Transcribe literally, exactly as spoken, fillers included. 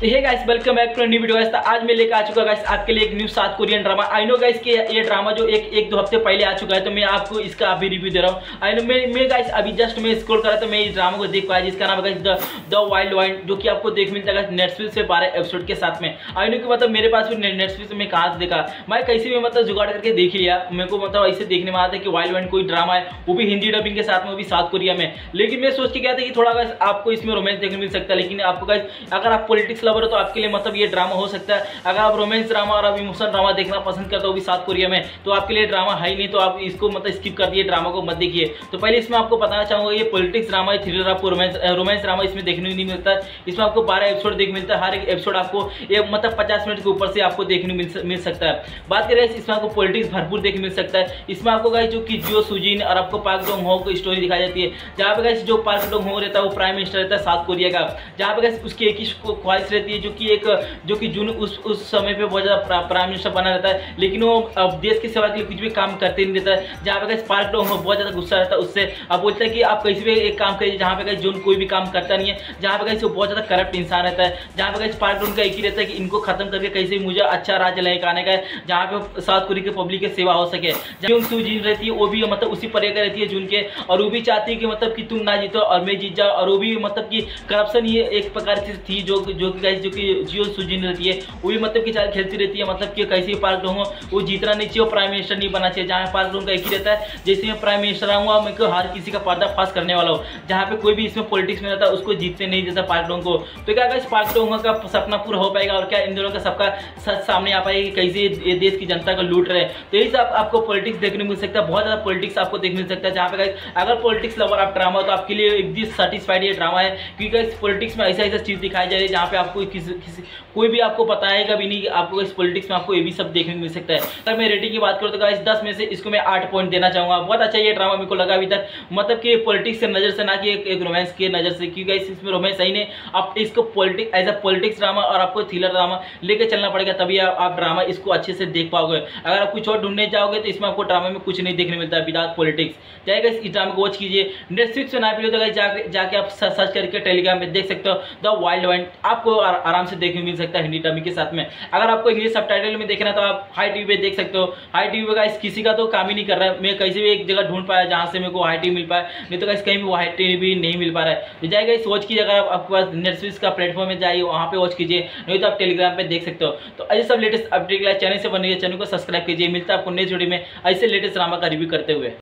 तो hey guys welcome back to new video. तो आज मैं लेकर आ चुका गाइस आपके लिए एक new South Korean drama. I know guys कि ये ड्रामा जो एक एक दो हफ्ते पहले आ चुका है, तो मैं आपको इसका अभी रिव्यू दे रहा हूँ। आई नो मैं मैं गाइस अभी जस्ट मैं स्क्रॉल कर रहा था, मैं इस ड्रामा को देख पाया जिसका नाम है गाइस द वाइल्ड वाइंड, जो कि आपको देख मिलता है नेटफ्लिक्स से बारह एपिसोड के साथ में। आई नो कि मतलब मेरे पास भी नेटफ्लिक्स में कहाँ से देखा, मैं कैसे भी मतलब जुगाड़ करके देख लिया। मेरे को मतलब ऐसे देखने में आया था कि वाइल्ड वाइंड कोई ड्रामा है, वो भी हिंदी डबिंग के साथ में, वो भी साउथ कोरिया में। लेकिन मैं सोच के गया था कि थोड़ा गाइस आपको इसमें रोमांस देखने मिल सकता है, लेकिन आपको गाइस अगर आप पॉलिटिक्स लवर हो तो आपके लिए मतलब ये ड्रामा हो सकता है। अगर आप रोमांस ड्रामा और आप इमोशनल ड्रामा देखना पसंद करते हो भी साउथ कोरिया में, तो आपके लिए ड्रामा है ही नहीं, तो आप इसको मतलब स्किप कर दिए, ड्रामा को मत देखिए। तो पहले इसमें आपको बताना चाहूँगा ये पॉलिटिक्स ड्रामा है, थ्रिलर आपको रोमांस रोमांस ड्रामा इसमें देखने नहीं मिलता है। इसमें आपको बारह एपिसोड देख मिलता है, हर एक एपिसोड आपको एक मतलब पचास मिनट के ऊपर से आपको देखने मिल सकता है। बात करें इसमें आपको पॉलिटिक्स भरपूर देखने मिल सकता है। इसमें आपको गाइस जो कि जियो सुजिन और आपको पार्क डोंग हो की स्टोरी दिखाई जाती है, जहाँ पे गाइस जो पार्क डोंग हो रहता है वो प्राइम मिनिस्टर रहता है साउथ कोरिया का, जहाँ पे गाइस उसकी एक ही ख्वाहिश रहती है जो कि एक जो कि जून उस उस समय पे बहुत ज़्यादा प्राइम मिनिस्टर बना रहता है, लेकिन वो अब देश की सेवा के लिए कुछ भी काम करते नहीं रहता है। जहाँ पे गाइस पार्क डोंग बहुत ज़्यादा गुस्सा रहता है उससे, अब बोलता है कि आप कैसे भी एक काम करिए, जहाँ पे गाइस जून कोई भी काम करता नहीं है, जहाँ पे गाइस वो बहुत ज़्यादा करप्ट इंसान रहता है। जहाँ पे गाइस पार्क डोंग का एक ही रहता है कि इनको खत्म करके कैसे मुझे अच्छा राज्य लेकर आने का है, जहाँ पे साउथ कोरिया की पब्लिक की सेवा हो सके। जो सुजीन रहती है वो भी मतलब उसी पर रहती है जून के, और वो भी चाहती है कि मतलब कि तुम ना जीतो और मैं जीत जाओ, और वो भी मतलब कि करप्शन ये एक प्रकार की थी जो जो कि गाइस जो कि जियो सुजिन रहती है वो भी मतलब कि चाल खेलती रहती है, मतलब कि कैसे पार्क डोंग वो जीतना नहीं चाहिए, प्राइम मिनिस्टर नहीं बना चाहिए। जहाँ पार्क डोंग का एक ही रहता है जैसे मैं प्राइम मिनिस्टर आऊँगा मैं को हर किसी का पर्दाफाश करने वाला हूँ, जहाँ पे कोई भी इसमें पॉलिटिक्स में रहता है उसको जीतने नहीं देता पार्क डोंग को। तो क्या गाइस पार्क डोंग का सपना पूरा हो पाएगा, और क्या इन दोनों का सबका सच सामने आ पाएगा कि कैसे ये देश की जनता को लूट रहे। तो यही सब आपको पॉलिटिक्स देखने मिल सकता है, बहुत ज़्यादा पॉलिटिक्स आपको देखने मिल सकता है। जहाँ पे गाइस अगर पॉलिटिक्स लवर आप ड्रामा हो तो आपके लिए एकदम सेटिस्फाइड ये ड्रामा है, क्योंकि गाइस पॉलिटिक्स में ऐसा ऐसा चीज़ दिखाई जा रही है जहाँ पे आपको किसी किसी कोई भी आपको बताएगा भी नहीं कि आपको इस पॉलिटिक्स में आपको ये भी सब देखने को मिल सकता है। अगर मैं रेटिंग की बात करूँ तो गाइस दस में से इसको मैं आठ पॉइंट देना चाहूँगा। बहुत अच्छा ये ड्रामा मेरे को लगा अभी तक, मतलब कि पॉलिटिक्स से नज़र से ना कि एक, एक रोमांस की नज़र से, क्योंकि गाइस इसमें रोमांस सही नहीं। आप इसको politics as a politics drama और आपको थ्रिलर ड्रामा लेकर चलना पड़ेगा, तभी आप ड्रामा इसको अच्छे से देख पाओगे। अगर आप कुछ और ढूंढने जाओगे तो इसमें आपको ड्रामा में कुछ नहीं देखने मिलता है विदाउट पॉलिटिक्स। चाहे गाइस इस ड्रामा को वॉच कीजिए, नेटफ्लिक्स पे ना वीडियो तो गाइस जाके आप सर्च करके टेलीग्राम पे देख सकते हो द वाइल्ड वाइंड, आपको आराम से देखने मिल सकता है हिंदी डबिंग के साथ में। अगर आपको इंग्लिश सबटाइटल में देखना तो आप हाई टीवी पे देख सकते हो। हाई टीवी पे गाइस किसी का तो काम ही नहीं कर रहा है, मैं कैसे भी एक जगह ढूंढ पाया जहाँ से मेरे को हाई टीवी मिल पाया, नहीं तो गाइस कहीं भी हाई टीवी नहीं मिल पा रहा है। तो जाइए गाइस वॉच कीजिए, अगर आप, आपके पास नेटफ्लिक्स का प्लेटफॉर्म में जाइए वहाँ पे वॉच कीजिए, नहीं तो आप टेलीग्राम पर देख सकते हो। तो ऐसे सब लेटेस्ट अपडेट के लिए चैनल से बने चैनल को सब्सक्राइब कीजिए। मिलता है आपको नेक्स्ट वीडियो में ऐसे लेटेस्ट ड्रामा का रिव्यू करते हुए।